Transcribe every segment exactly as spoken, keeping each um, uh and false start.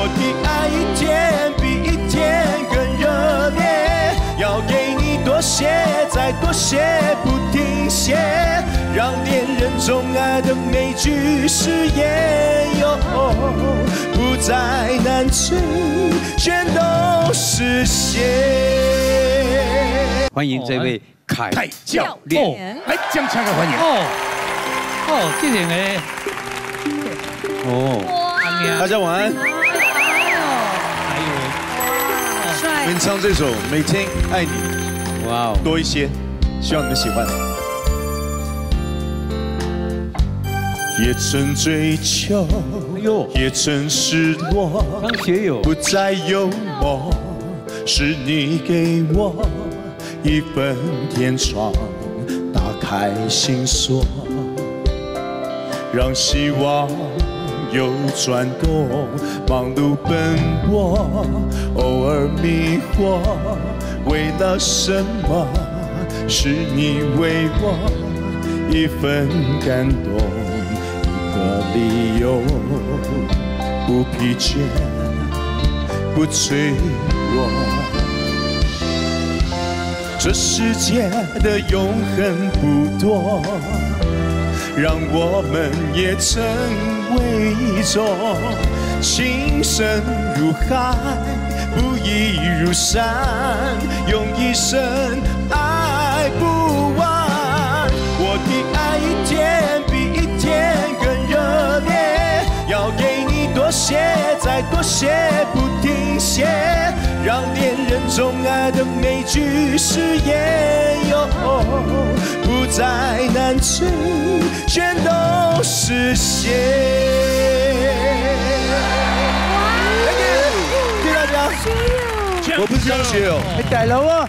我的爱一天比一天更热烈，要给你多些，再多些，不停歇，让恋人钟爱的每句誓言，哦，不再难追，全都实现。欢迎这位凯教练，来，将强烈欢迎。哦，哦，这两个，哦。 大家晚安。还有，原唱这首《每天爱你》，哇，多一些，希望你们喜欢。也曾追求，也曾失落，不再幽默，是你给我一份天窗，打开心锁，让希望。 又转动，忙碌奔波，偶尔迷惑，为了什么？是你为我一份感动，一个理由，不疲倦，不脆弱。这世界的永恒不多，让我们也曾。 为一种情深如海，不移如山，用一生爱不完。我的爱一天比一天更热烈，要给你多些，再多些，不停歇，让恋人钟爱的每句誓言，哦，不再难追，全都实现。 我不是张学友，大佬啊，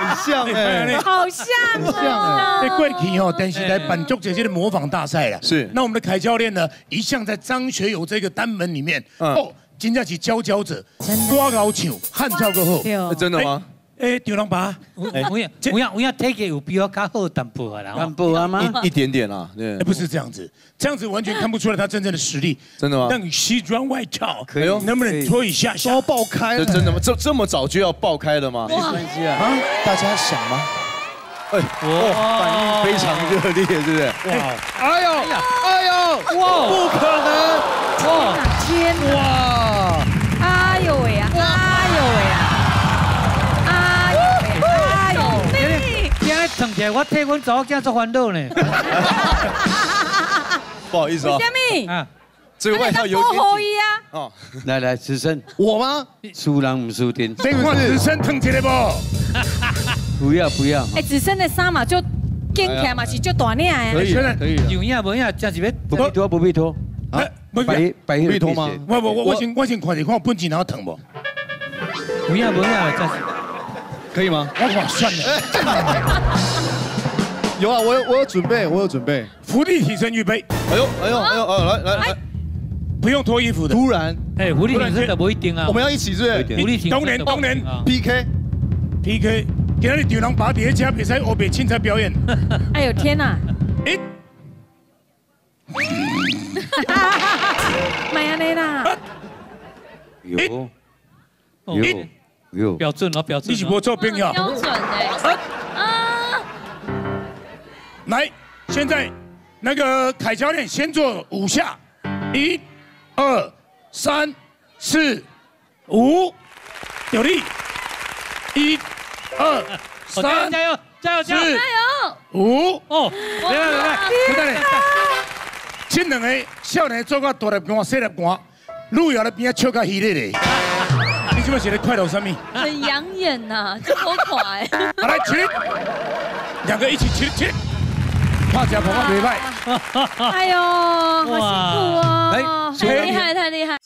很像哎，好像哦！哎，过去哦，但是来板足姐姐的模仿大赛了。是。那我们的凯教练呢，一向在张学友这个单门里面，哦，真正是佼佼者，歌高唱，汉跳过后。真的吗？哎，丢人吧！我我也我也我也体格有比我较好淡薄啦，淡薄啊吗？一点点啦，对。不是这样子，这样子完全看不出来他真正的实力。真的吗？让你西装外套，可以，能不能脱一下？都要爆开了！真的吗？这这么早就要爆开了吗？没关系啊。啊，大家想吗？哎，哇，反应非常热烈，是不是？哇！哎呦，哎呦，哇！不可能！哇！天哪！哇！哎呦喂呀！哎呦喂呀！ 上节我替阮查某囝做烦恼呢，不好意思啊。什么？啊，这个外套有点紧。哦，来来，子琛，我吗？输人唔输阵。这款子琛烫起来不？不要不要。哎，子琛的衫嘛就紧起嘛是就大领的。可以可以。有影无影，真是要不必脱不必脱啊！不必不必脱吗？我我我我先我先看一看我本钱哪有烫不？无影无影，真是。 可以吗？我划算了。有啊，我有我有准备，我有准备。伏地挺身预备。哎呦哎呦哎呦哎，来来来，不用脱衣服的。突然，哎，伏地挺身的不一定啊。我们要一起是不是？伏地挺身。当然当然 ，P K P K， 给那里丢人拔碟加比赛，我比青菜表演。哎呦天哪！哎，买啊你啦！有有。 标准哦，标准！你是不做朋友？标准哎！啊！来，现在那个凯教练先做五下，一、二、三、四、五，有力！一、二、三，加油！加油！加油！五哦，来来来，快点！这两个少年做个大力杆、小力杆，路遥的边笑到稀咧咧。 你这么写的快乐生命，很养眼呐，这好垮哎！好来起，两个一起起起，跨脚跑跑礼拜。哎呦，好辛苦哦！太厉害，太厉害。